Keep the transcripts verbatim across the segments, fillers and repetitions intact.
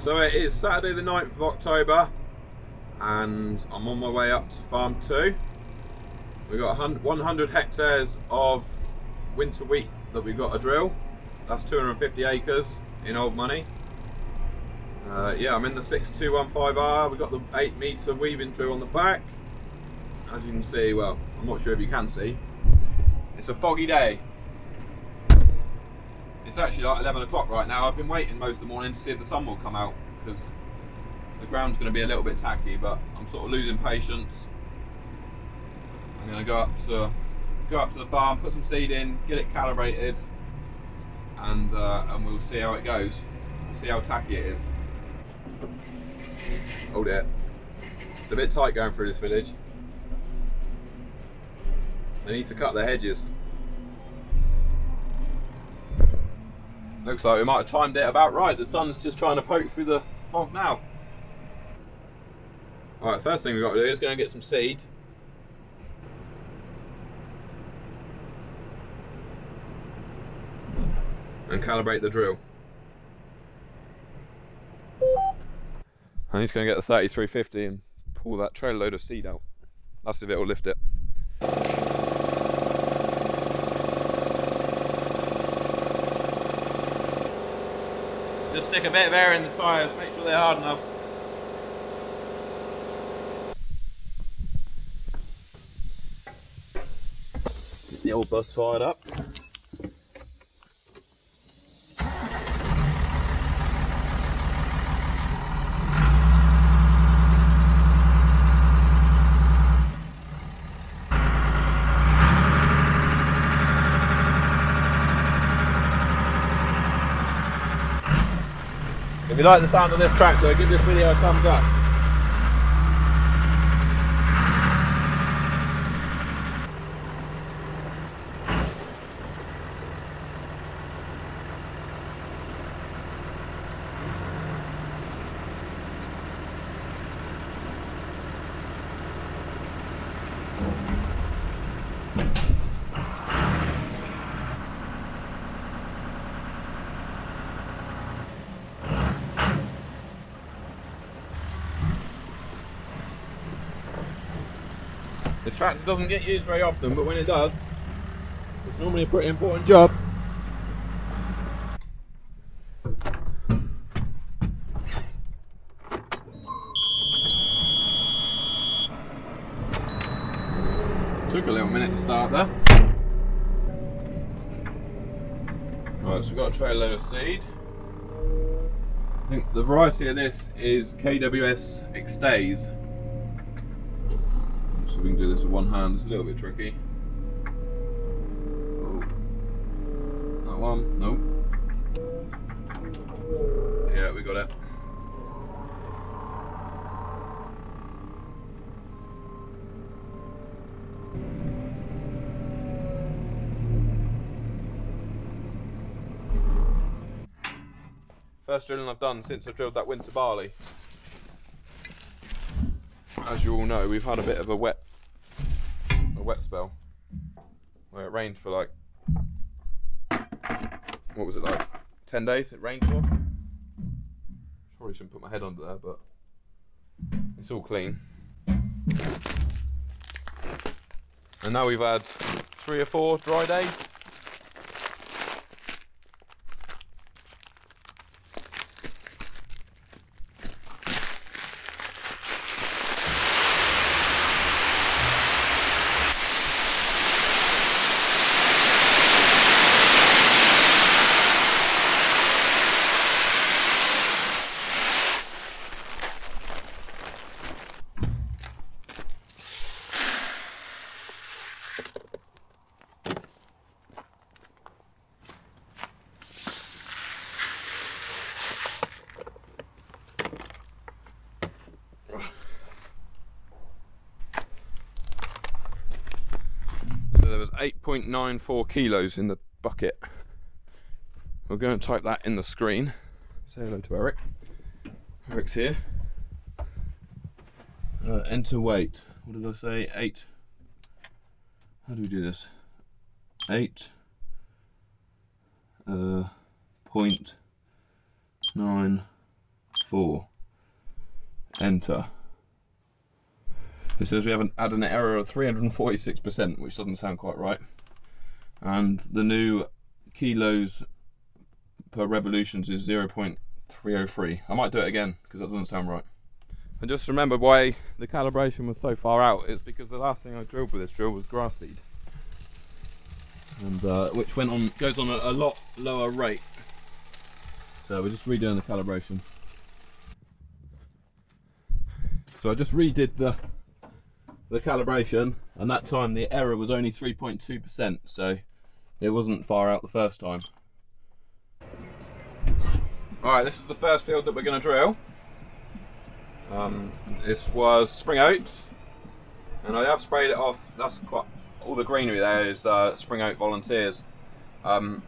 So it is Saturday the ninth of October and I'm on my way up to farm two. We've got one hundred hectares of winter wheat that we've got to drill. That's two hundred fifty acres in old money. Uh, yeah, I'm in the six two one five R. We've got the eight metre weaving drill on the back. As you can see, well, I'm not sure if you can see, it's a foggy day. It's actually like eleven o'clock right now. I've been waiting most of the morning to see if the sun will come out because the ground's going to be a little bit tacky, but I'm sort of losing patience. I'm going to go up to go up to the farm, put some seed in, get it calibrated, and uh, and we'll see how it goes. We'll see how tacky it is. Oh dear, it's a bit tight going through this village. They need to cut their hedges. Looks like we might have timed it about right. The sun's just trying to poke through the fog now. Alright, first thing we've got to do is go and get some seed. And calibrate the drill. And he's going to get the thirty-three fifty and pull that trailer load of seed out. That's if it'll lift it. Just stick a bit of air in the tyres, make sure they're hard enough. Get the old bus fired up. If you like the sound of this tractor, give this video a thumbs up. This tractor doesn't get used very often, but when it does, it's normally a pretty important job. Took a little minute to start there. Right, so we've got a trailer load of seed. I think the variety of this is K W S Extase. We can do this with one hand, it's a little bit tricky. Oh, that one, no. Yeah, we got it. First drilling I've done since I've drilled that winter barley. As you all know, we've had a bit of a wet a wet spell where it rained for like, what was it, like ten days it rained for? Probably shouldn't put my head under there, but it's all clean. And now we've had three or four dry days. eight point nine four kilos in the bucket. We're going to type that in the screen. Say hello to Eric. Eric's here. Uh, enter weight. What did I say? Eight. How do we do this? Eight. Uh, point nine four. Enter. It says we have an add an error of three hundred forty-six percent, which doesn't sound quite right. And the new kilos per revolutions is zero point three oh three. I might do it again because that doesn't sound right. And just remember why the calibration was so far out. It's because the last thing I drilled with this drill was grass seed, and uh, which went on goes on at a lot lower rate. So we're just redoing the calibration. So I just redid the the calibration, and that time the error was only three point two percent, so it wasn't far out the first time. Alright, this is the first field that we're going to drill. Um, this was spring oats, and I have sprayed it off. That's quite, all the greenery there is uh, spring oat volunteers, um,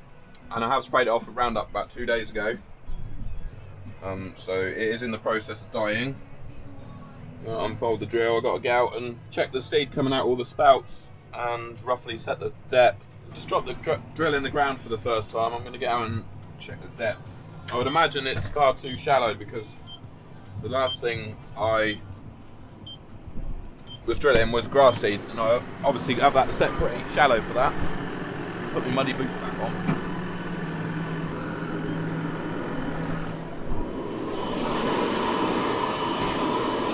and I have sprayed it off with Roundup about two days ago, um, so it is in the process of dying. I'll unfold the drill. I've got to get out and check the seed coming out all the spouts and roughly set the depth. Just drop the dr drill in the ground for the first time. I'm going to get out and check the depth. I would imagine it's far too shallow because the last thing I was drilling was grass seed, and I obviously have that set pretty shallow for that. Put my muddy boots back on.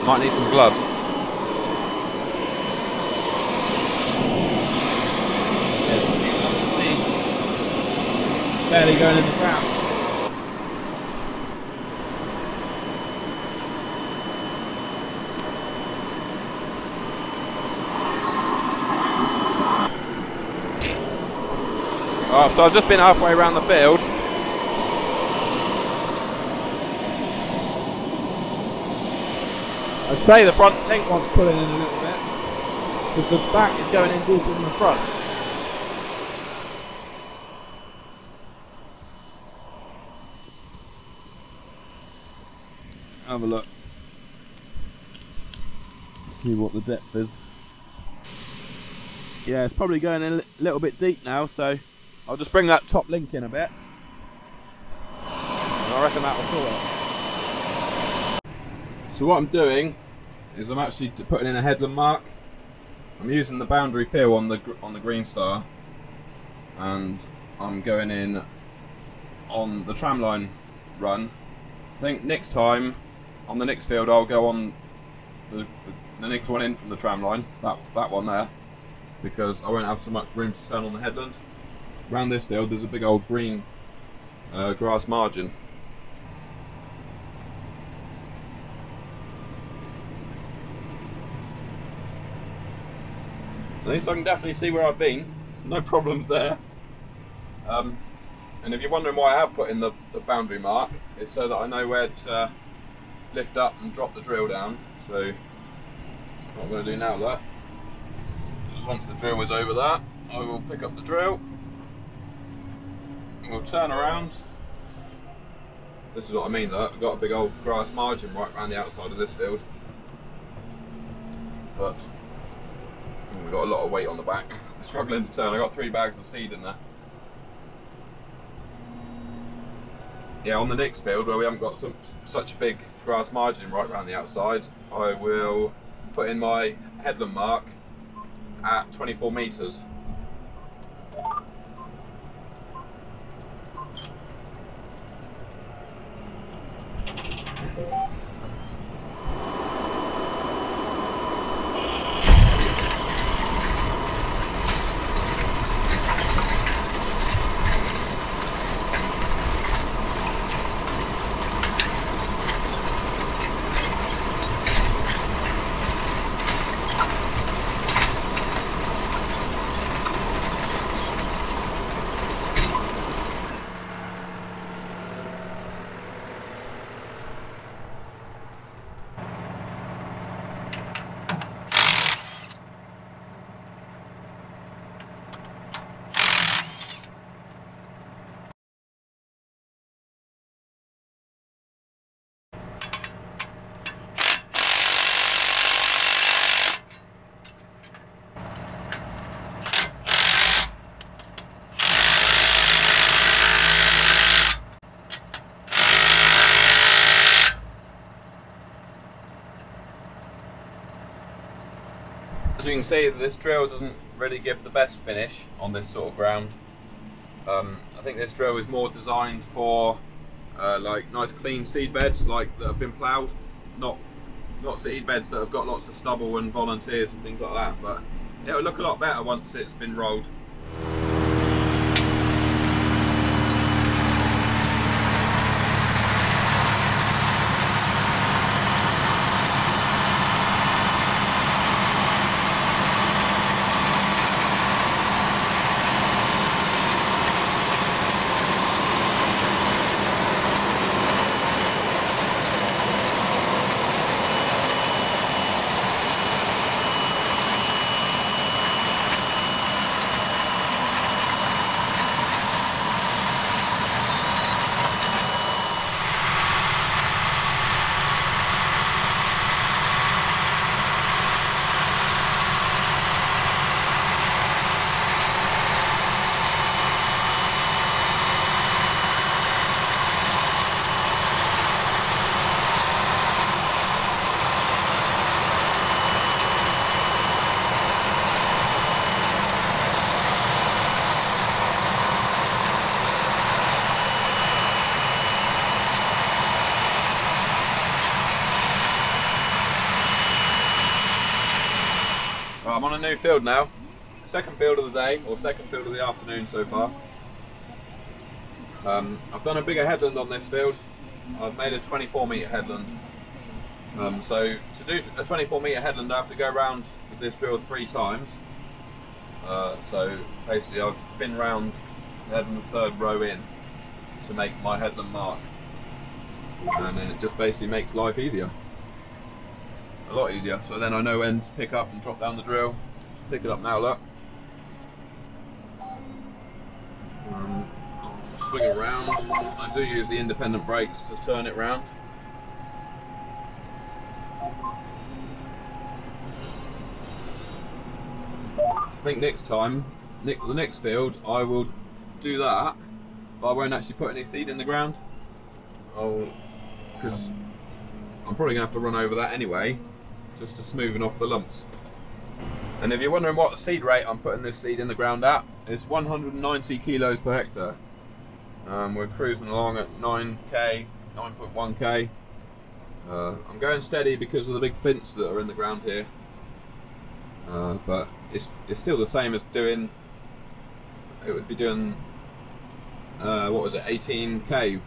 Might need some gloves. Barely going in the ground. Oh, so I've just been halfway around the field. I'd say the front link one's pulling in a little bit, because the back is going in deeper than the front. Have a look. See what the depth is. Yeah, it's probably going in a little bit deep now, so I'll just bring that top link in a bit. And I reckon that'll sort it. So what I'm doing is I'm actually putting in a headland mark. I'm using the boundary fill on the on the Green Star, and I'm going in on the tramline run. I think next time on the next field I'll go on the, the, the next one in from the tramline, that that one there, because I won't have so much room to turn on the headland. Around this field there's a big old green uh, grass margin. At least I can definitely see where I've been, no problems there. Um, and if you're wondering why I have put in the, the boundary mark, it's so that I know where to lift up and drop the drill down. So what I'm going to do now, look, just once the drill is over that, I will pick up the drill, we'll turn around. This is what I mean though, I've got a big old grass margin right around the outside of this field. But we've got a lot of weight on the back. I'm struggling to turn. I got three bags of seed in there. Yeah, on the next field where we haven't got some, such a big grass margin right around the outside, I will put in my headland mark at twenty-four metres. As you can see, this drill doesn't really give the best finish on this sort of ground. Um, I think this drill is more designed for uh, like nice clean seed beds, like that have been ploughed, not not seed beds that have got lots of stubble and volunteers and things like that. But it'll look a lot better once it's been rolled. I'm on a new field now, second field of the day, or second field of the afternoon so far. Um, I've done a bigger headland on this field. I've made a twenty-four metre headland. Um, so to do a twenty-four metre headland, I have to go around with this drill three times. Uh, so basically I've been round the headland the third row in to make my headland mark. And then it just basically makes life easier. A lot easier, so then I know when to pick up and drop down the drill. Pick it up now, look. Um, swing it around. I do use the independent brakes to turn it round. I think next time, Nick, the next field, I will do that, but I won't actually put any seed in the ground. Oh, because I'm probably gonna have to run over that anyway, just to smoothen off the lumps. And if you're wondering what seed rate I'm putting this seed in the ground at, it's one hundred ninety kilos per hectare. Um, we're cruising along at nine K, nine point one K. Uh, I'm going steady because of the big fins that are in the ground here. Uh, but it's, it's still the same as doing, it would be doing, uh, what was it, eighteen K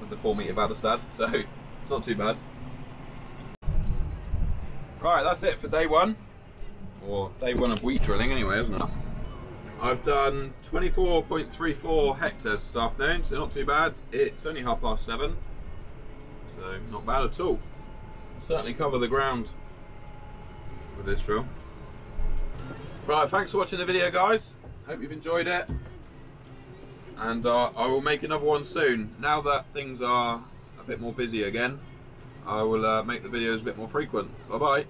with the four metre Baddestad, so it's not too bad. Right, that's it for day one, or day one of wheat drilling anyway, isn't it? I've done twenty-four point three four hectares this afternoon, so not too bad. It's only half past seven, so not bad at all. Certainly cover the ground with this drill. Right, thanks for watching the video, guys. Hope you've enjoyed it, and uh, I will make another one soon. Now that things are a bit more busy again, I will uh, make the videos a bit more frequent. Bye bye.